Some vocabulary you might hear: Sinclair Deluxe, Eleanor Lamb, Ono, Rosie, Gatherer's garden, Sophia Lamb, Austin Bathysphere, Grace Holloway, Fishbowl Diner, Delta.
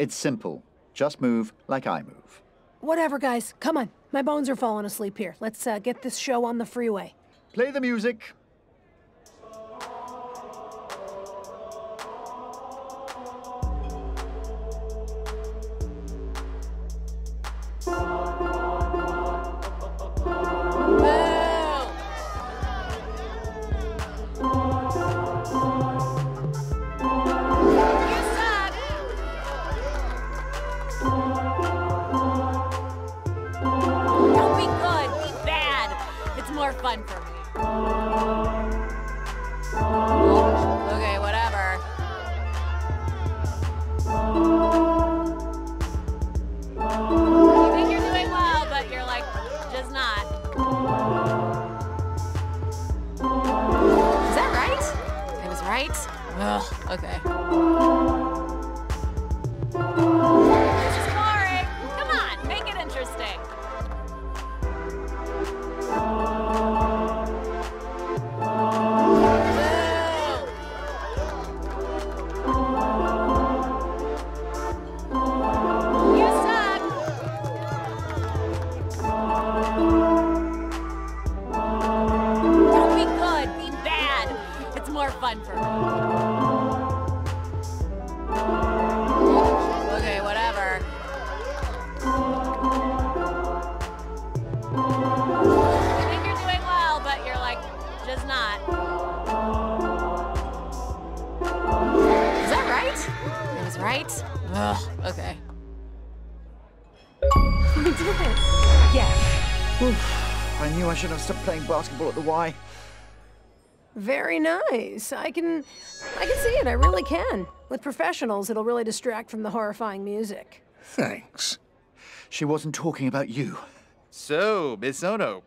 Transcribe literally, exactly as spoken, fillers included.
It's simple. Just move like I move. Whatever, guys. Come on. My bones are falling asleep here. Let's uh, get this show on the freeway. Play the music. Fun for me. Oops. Okay, whatever. You think you're doing well, but you're like, just not. Is that right? It was right? Ugh, okay. This is boring. Come on, make it interesting. Fun for me. Okay, whatever. You think you're doing well, but you're like, just not. Is that right? It was right? Ugh, okay. We did it. Yeah. Oof, I knew I should have stopped playing basketball at the Y. Very nice. I can, I can see it. I really can. With professionals, it'll really distract from the horrifying music. Thanks. She wasn't talking about you. So, Miss Ono.